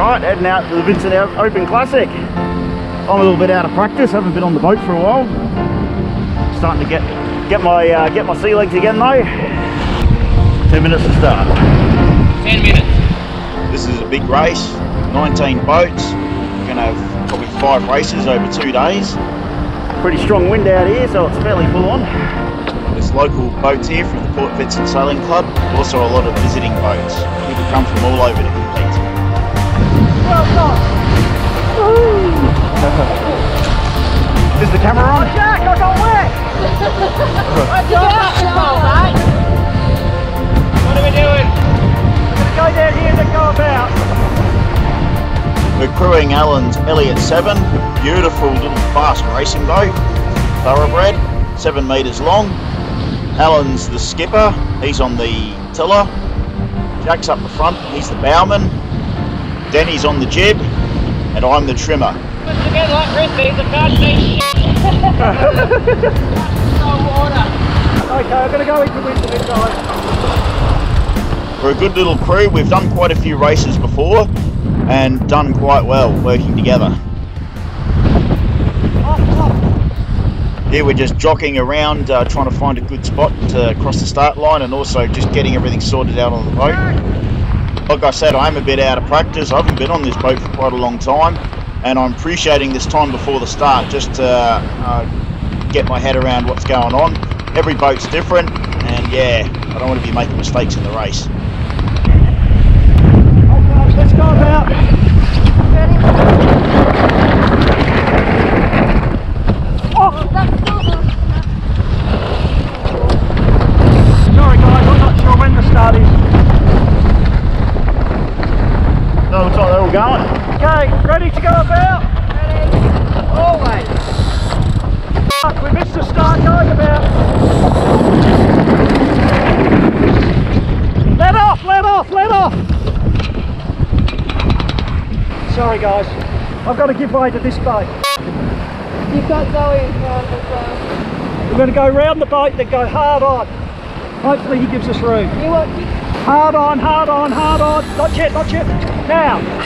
Alright, heading out to the Vincent Open Classic. I'm a little bit out of practice, haven't been on the boat for a while. Starting to get my sea legs again though. 10 minutes to start. 10 minutes. This is a big race, 19 boats. We're going to have probably 5 races over 2 days. Pretty strong wind out here, so it's fairly full on. There's local boats here from the Port Vincent Sailing Club. Also a lot of visiting boats. People come from all over to compete. Is the camera on? Oh, Jack, I got wet! I got out, what are we doing? I'm going to go down here and go about. We're crewing Alan's Elliot 7, beautiful little fast racing boat, thoroughbred, 7 metres long. Alan's the skipper, he's on the tiller. Jack's up the front, he's the bowman. Danny's on the jib, and I'm the trimmer. Put together like Frisbees, I can't see shit. Okay, I'm gonna go into winter this time. We're a good little crew. We've done quite a few races before, and done quite well working together. Here we're just jockeying around, trying to find a good spot to cross the start line, and also just getting everything sorted out on the boat. Like I said, I'm a bit out of practice. I haven't been on this boat for quite a long time, and I'm appreciating this time before the start just to get my head around what's going on. Every boat's different, and yeah, I don't want to be making mistakes in the race. Okay, let's go about. Oh, that's awesome. Sorry guys, I'm not sure when the start is. No, it's all going. Okay, ready to go about? Ready. Always. Fuck, we missed the start going about. Let off, let off, let off. Sorry guys, I've got to give way to this boat. You've got Zoe in front as well. We're going to go round the boat and go hard on. Hopefully he gives us room. You want to... Hard on, hard on, hard on. Not yet, not yet. Now. Hello.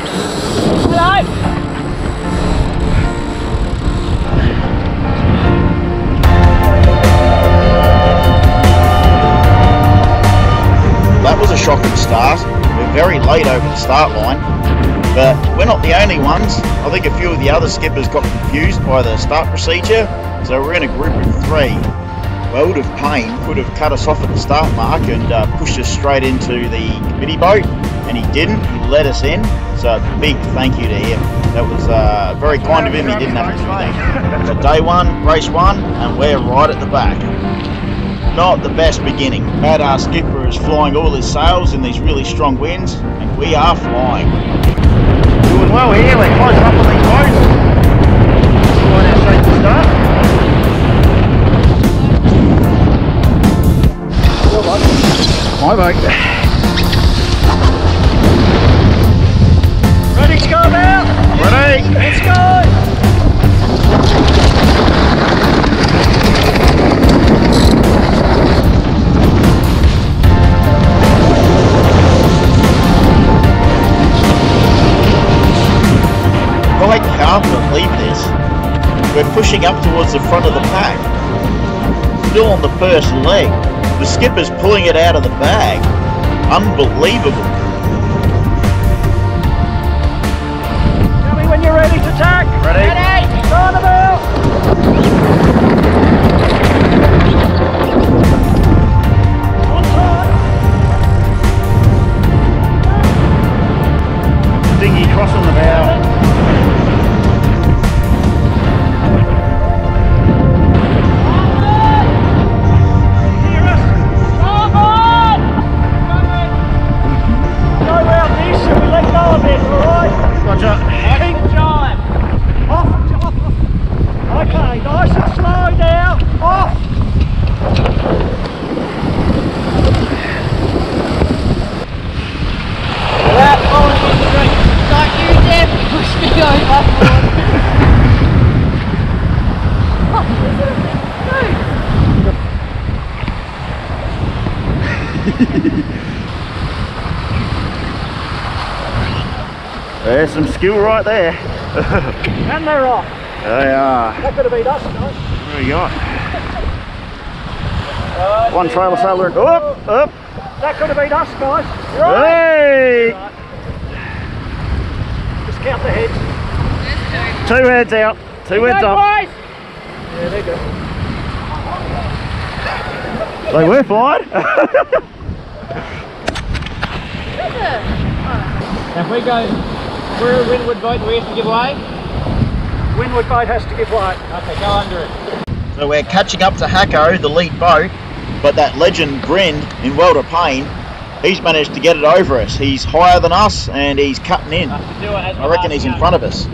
That was a shocking start. We're very late over the start line, but we're not the only ones. I think a few of the other skippers got confused by the start procedure, so we're in a group of 3. World of Pain could have cut us off at the start mark and pushed us straight into the committee boat, and he didn't. He let us in, so a big thank you to him. That was very kind of him. He didn't have to do that. So day 1, race 1, and we're right at the back. Not the best beginning. But our skipper is flying all his sails in these really strong winds, and we are flying. Doing well here. We're close up on these boats. Quite our safe to start. My boat. Ready to go about? Ready. Let's go. Well, I can't believe this. We're pushing up towards the front of the pack. Still on the first leg. The skipper's pulling it out of the bag. Unbelievable. Tell me when you're ready to tack. Ready. Turn about. Dinghy crossing the bow. Go. There's some skill right there. And they're off. They are. That better beat us tonight. There we go. One trailer sailor and up, up. That could have been us, guys. Right. Hey! Right. Just count the heads. Two heads out. Two heads up. Boys. Yeah, they go. They were fine. If we go through windward boat, do we have to give way? Windward boat has to give way. Okay, go under it. So we're catching up to Hacko, the lead boat. But that legend Grind in World of Pain, he's managed to get it over us. He's higher than us and he's cutting in. I reckon he's in front of us.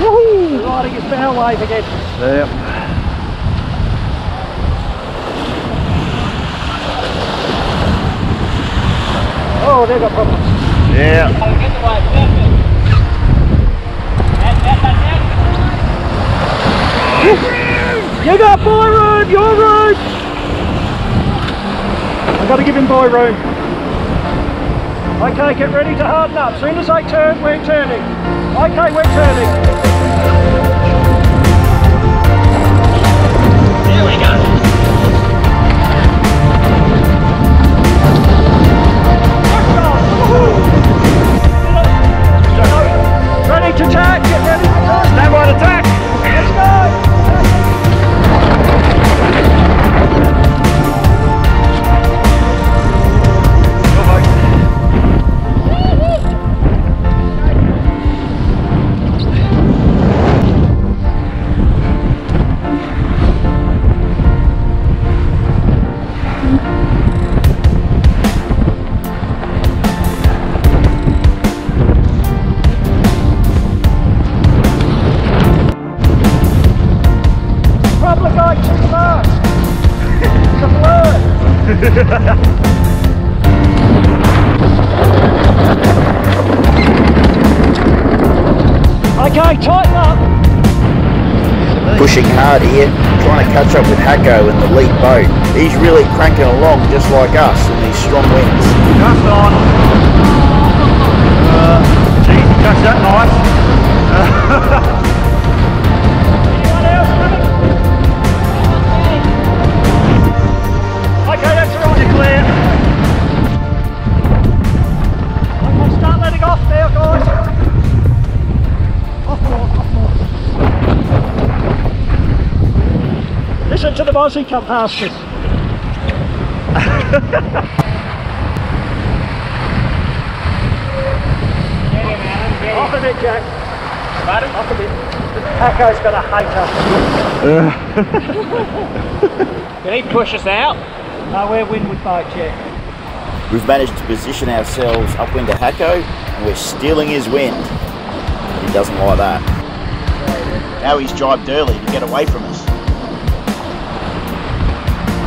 Woohoo! Riding his bow wave again. Yep. Oh, they've got problems. Yeah. Oh, get the wave, that's it. You got boy room, your room! I've got to give him boy room. Okay, get ready to harden up. As soon as I turn, we're turning. Okay, we're turning. There we go. Ready to attack, get ready to attack. Stand by to attack. Let's go! Pushing hard here, trying to catch up with Hacko in the lead boat. He's really cranking along just like us in these strong winds. Just on. Geez, he catch that nice. Anyone else coming? Okay, that's all right. You're clear. I'm going to start letting off now, guys. Off more. Listen to the Mozzie come past us. Off a bit, Jack. Off a bit. Hacko's gonna hate us. Can he push us out? No, we're windward boat, Jack. We've managed to position ourselves upwind to Hacko, and we're stealing his wind. He doesn't like that. Now he's jibed early to get away from us.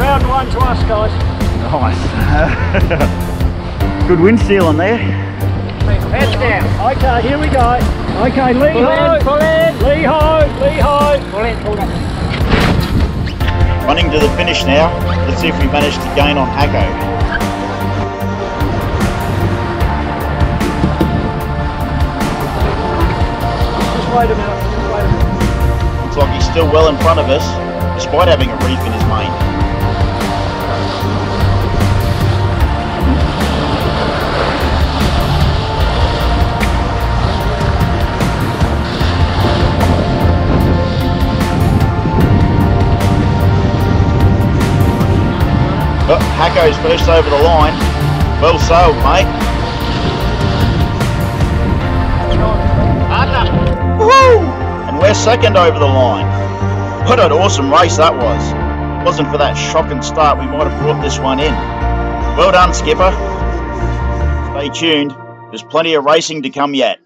Round one to us, guys. Nice. Good wind stealing there. Heads down. Okay, here we go. Okay, lee ho, pull in, lee ho, lee ho. Pull in, pull in. Running to the finish now. Let's see if we manage to gain on Hacko. Just wait a minute, just wait a minute. Looks like he's still well in front of us, despite having a reef in his mane. Oh, Hacko's first over the line. Well sailed, mate. Woo! And we're second over the line. What an awesome race that was. If it wasn't for that shocking start, we might have brought this one in. Well done, skipper. Stay tuned. There's plenty of racing to come yet.